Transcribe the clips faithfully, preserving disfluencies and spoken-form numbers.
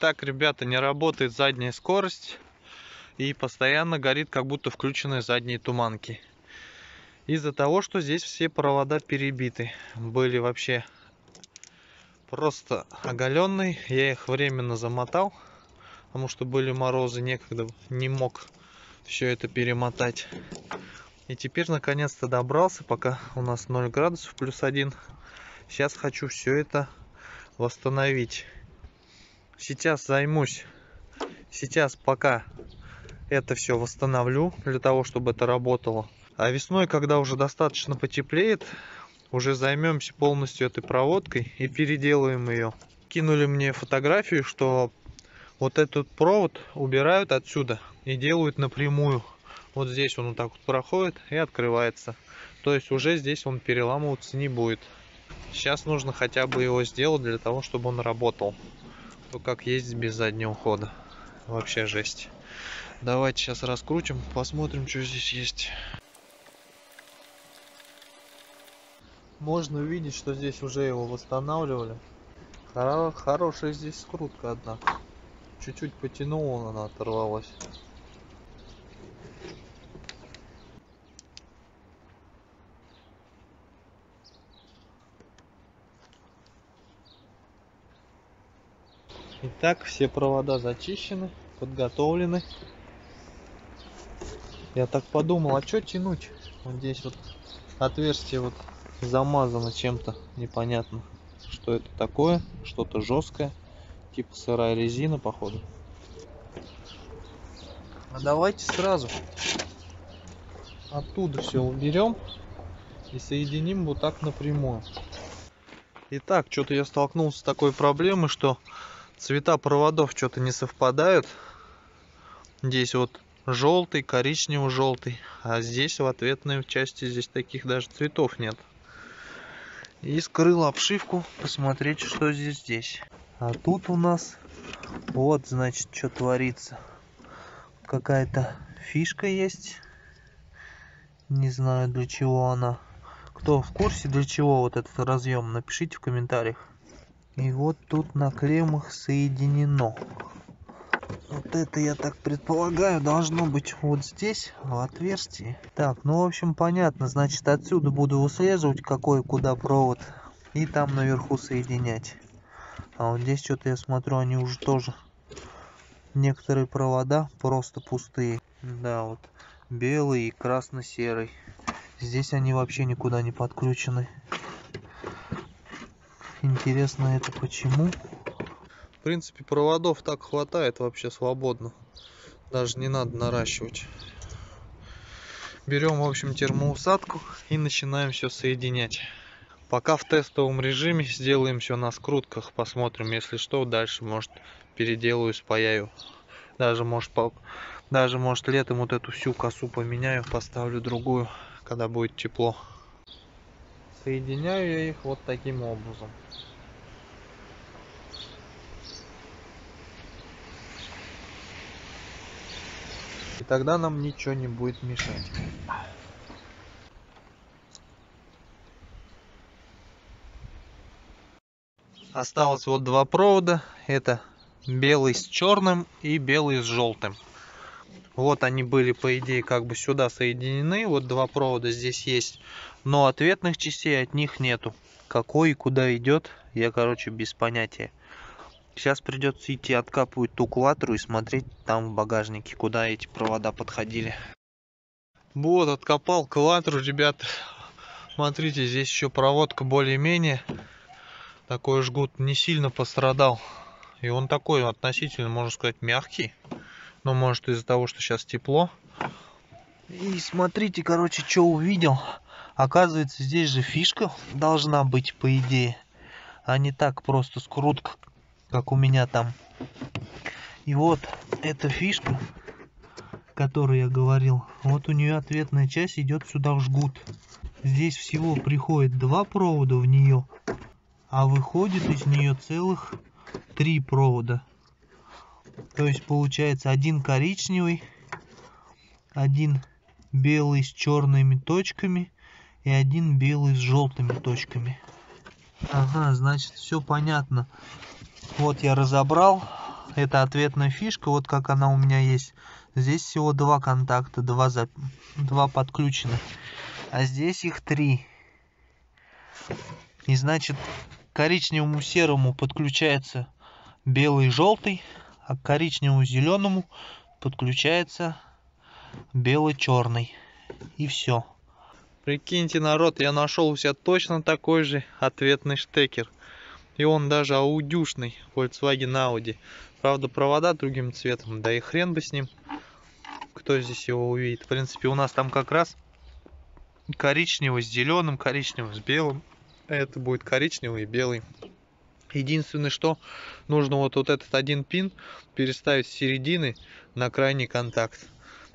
Так, ребята, не работает задняя скорость и постоянно горит, как будто включены задние туманки. Из-за того, что здесь все провода перебиты. Были вообще просто оголенные. Я их временно замотал, потому что были морозы, некогда не мог все это перемотать. И теперь наконец-то добрался, пока у нас ноль градусов, плюс один. Сейчас хочу все это восстановить. Сейчас займусь. Сейчас пока это все восстановлю, для того, чтобы это работало. А весной, когда уже достаточно потеплеет, уже займемся полностью этой проводкой и переделаем ее. Кинули мне фотографию, что вот этот провод убирают отсюда и делают напрямую. Вот здесь он вот так вот проходит и открывается. То есть уже здесь он переламываться не будет. Сейчас нужно хотя бы его сделать для того, чтобы он работал. То как ездить без заднего хода. Вообще жесть. Давайте сейчас раскрутим, посмотрим, что здесь есть. Можно увидеть, что здесь уже его восстанавливали. Хоро- хорошая здесь скрутка, однако. Чуть-чуть потянула, она оторвалась. Итак, все провода зачищены, подготовлены. Я так подумал, а что тянуть? Вот здесь вот отверстие вот замазано чем-то, непонятно, что это такое, что-то жесткое, типа сырая резина, походу. А давайте сразу оттуда все уберем и соединим вот так напрямую. Итак, что-то я столкнулся с такой проблемой, что цвета проводов что-то не совпадают. Здесь вот желтый, коричнево-желтый, а здесь в ответной части здесь таких даже цветов нет. И скрыл обшивку, посмотреть, что здесь здесь. А тут у нас вот, значит, что творится. Какая-то фишка есть. Не знаю, для чего она. Кто в курсе, для чего вот этот разъем, напишите в комментариях. И вот тут на клеммах соединено. Вот это, я так предполагаю, должно быть вот здесь, в отверстии. Так, ну в общем понятно, значит отсюда буду выслеживать, какой куда провод, и там наверху соединять. А вот здесь что-то я смотрю, они уже тоже, некоторые провода просто пустые. Да, вот белый и красно-серый. Здесь они вообще никуда не подключены. Интересно это почему. В принципе, проводов так хватает вообще свободно. Даже не надо наращивать. Берем, в общем, термоусадку и начинаем все соединять. Пока в тестовом режиме сделаем все на скрутках. Посмотрим, если что, дальше, может, переделаю, спаяю. Даже, может, по... Даже, может летом вот эту всю косу поменяю, поставлю другую, когда будет тепло. Соединяю я их вот таким образом. И тогда нам ничего не будет мешать. Осталось вот два провода. Это белый с черным и белый с желтым. Вот они были, по идее, как бы сюда соединены. Вот два провода здесь есть. Но ответных частей от них нету. Какой и куда идет, я, короче, без понятия. Сейчас придется идти откапывать ту клатру и смотреть там в багажнике, куда эти провода подходили. Вот, откопал клатру, ребят. Смотрите, здесь еще проводка более-менее. Такой жгут не сильно пострадал. И он такой относительно, можно сказать, мягкий. Но может из-за того, что сейчас тепло. И смотрите, короче, что увидел. Оказывается, здесь же фишка должна быть, по идее. А не так просто скрутка, как у меня там. И вот эта фишка, о которой я говорил. Вот у нее ответная часть идет сюда в жгут. Здесь всего приходит два провода в нее. А выходит из нее целых три провода. То есть получается один коричневый, один белый с черными точками и один белый с желтыми точками. Ага, значит, все понятно. Вот я разобрал, Это ответная фишка, вот как она у меня есть. Здесь всего два контакта, два, за... два подключены, а здесь их три. И значит, к коричневому серому подключается белый и желтый, а к коричневому зеленому подключается белый черный. И все. Прикиньте, народ, я нашел у себя точно такой же ответный штекер. И он даже аудюшный, Volkswagen Audi. Правда, провода другим цветом, да и хрен бы с ним. Кто здесь его увидит? В принципе, у нас там как раз коричневый с зеленым, коричневый с белым. Это будет коричневый и белый. Единственное, что нужно вот, вот этот один пин переставить с середины на крайний контакт.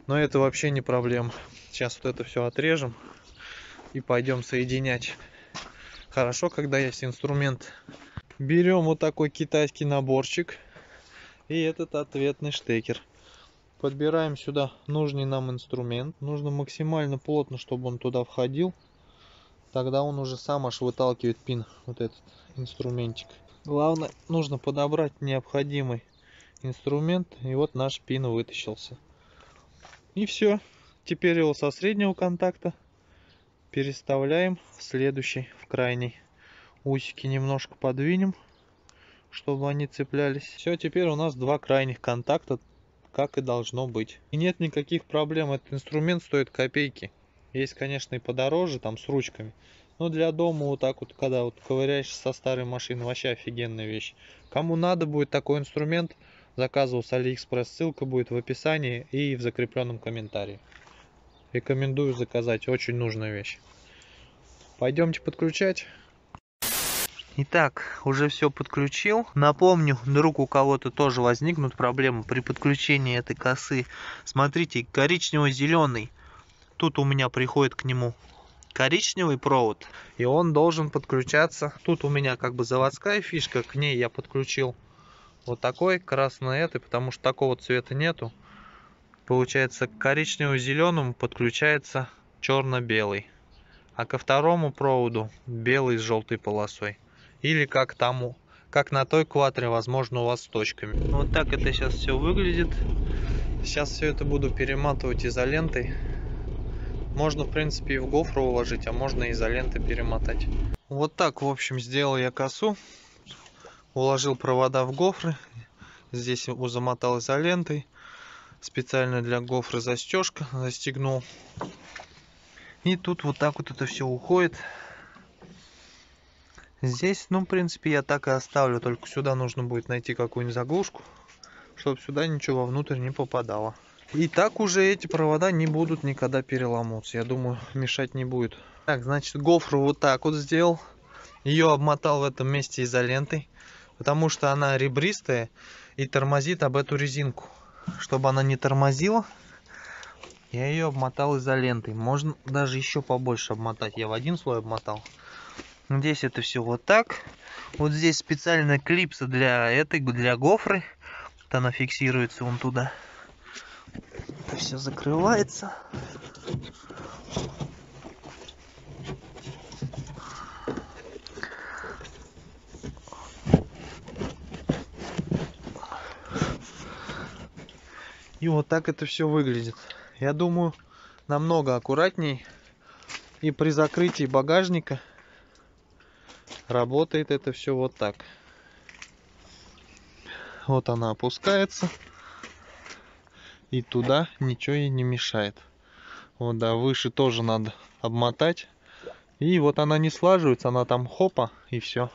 Но это вообще не проблема. Сейчас вот это все отрежем и пойдем соединять. Хорошо, когда есть инструмент. Берем вот такой китайский наборчик и этот ответный штекер. Подбираем сюда нужный нам инструмент. Нужно максимально плотно, чтобы он туда входил. Тогда он уже сам аж выталкивает пин, вот этот инструментик. Главное, нужно подобрать необходимый инструмент. И вот наш пин вытащился. И все. Теперь его со среднего контакта переставляем в следующий, в крайний. Усики немножко подвинем, чтобы они цеплялись. Все, теперь у нас два крайних контакта, как и должно быть. И нет никаких проблем, этот инструмент стоит копейки. Есть, конечно, и подороже, там с ручками. Но для дома вот так вот, когда вот ковыряешься со старой машины, вообще офигенная вещь. Кому надо будет такой инструмент, заказывал с Алиэкспресс, ссылка будет в описании и в закрепленном комментарии. Рекомендую заказать, очень нужная вещь. Пойдемте подключать. Итак, уже все подключил. Напомню, вдруг у кого-то тоже возникнут проблемы при подключении этой косы. Смотрите, коричнево-зеленый. Тут у меня приходит к нему коричневый провод, и он должен подключаться. Тут у меня как бы заводская фишка, к ней я подключил вот такой красный этот, потому что такого цвета нету. Получается, к коричнево-зеленому подключается черно-белый, а ко второму проводу белый с желтой полосой. Или как тому, как на той квадре, возможно, у вас с точками. Вот так это сейчас все выглядит. Сейчас все это буду перематывать изолентой. Можно, в принципе, и в гофру уложить, а можно изоленты перемотать. Вот так, в общем, сделал я косу. Уложил провода в гофры. Здесь замотал изолентой. Специально для гофры застежка. Застегнул. И тут вот так вот это все уходит. Здесь, ну, в принципе, я так и оставлю. Только сюда нужно будет найти какую-нибудь заглушку, чтобы сюда ничего вовнутрь не попадало. И так уже эти провода не будут никогда переломаться. Я думаю, мешать не будет. Так, значит, гофру вот так вот сделал. Ее обмотал в этом месте изолентой, потому что она ребристая и тормозит об эту резинку. Чтобы она не тормозила, я ее обмотал изолентой. Можно даже еще побольше обмотать. Я в один слой обмотал. Здесь это все вот так. Вот здесь специальная клипса для этой, для гофры. Вот она фиксируется вон туда. Это все закрывается. И вот так это все выглядит. Я думаю, намного аккуратней. И при закрытии багажника работает это все вот так. Вот она опускается. И туда ничего ей не мешает. Вот, да, выше тоже надо обмотать. И вот она не слаживается, она там хопа, и все.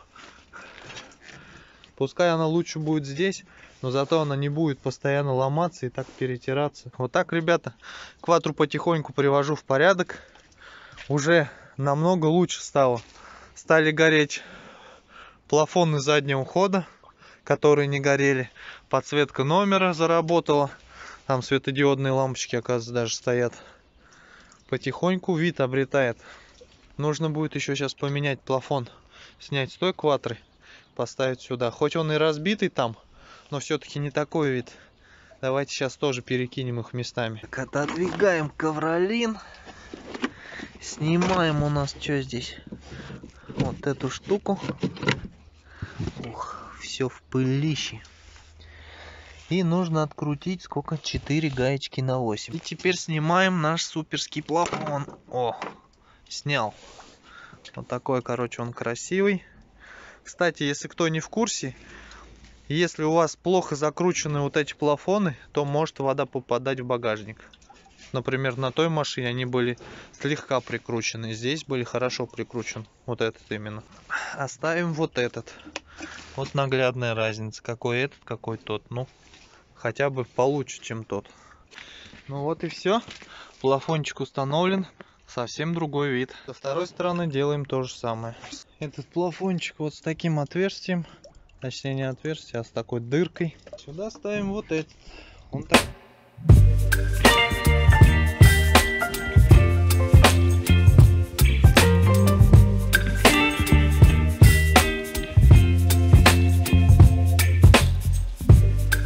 Пускай она лучше будет здесь, но зато она не будет постоянно ломаться и так перетираться. Вот так, ребята, квадру потихоньку привожу в порядок. Уже намного лучше стало. Стали гореть плафоны заднего хода, которые не горели. Подсветка номера заработала. Там светодиодные лампочки, оказывается, даже стоят. Потихоньку вид обретает. Нужно будет еще сейчас поменять плафон. Снять с той квадры, поставить сюда. Хоть он и разбитый там, но все-таки не такой вид. Давайте сейчас тоже перекинем их местами. Так, отодвигаем ковролин. Снимаем у нас что здесь? Вот эту штуку. Ух, все в пылище. И нужно открутить сколько? четыре гаечки на восемь. И теперь снимаем наш суперский плафон. О, снял. Вот такой, короче, он красивый. Кстати, если кто не в курсе, если у вас плохо закручены вот эти плафоны, то может вода попадать в багажник. Например, на той машине они были слегка прикручены. Здесь были хорошо прикручены. Вот этот именно. Оставим вот этот. Вот наглядная разница. Какой этот, какой тот. Ну, хотя бы получше, чем тот. Ну вот и все. Плафончик установлен. Совсем другой вид. Со второй стороны делаем то же самое. Этот плафончик вот с таким отверстием. Точнее, не отверстие, а с такой дыркой. Сюда ставим вот этот. Он так...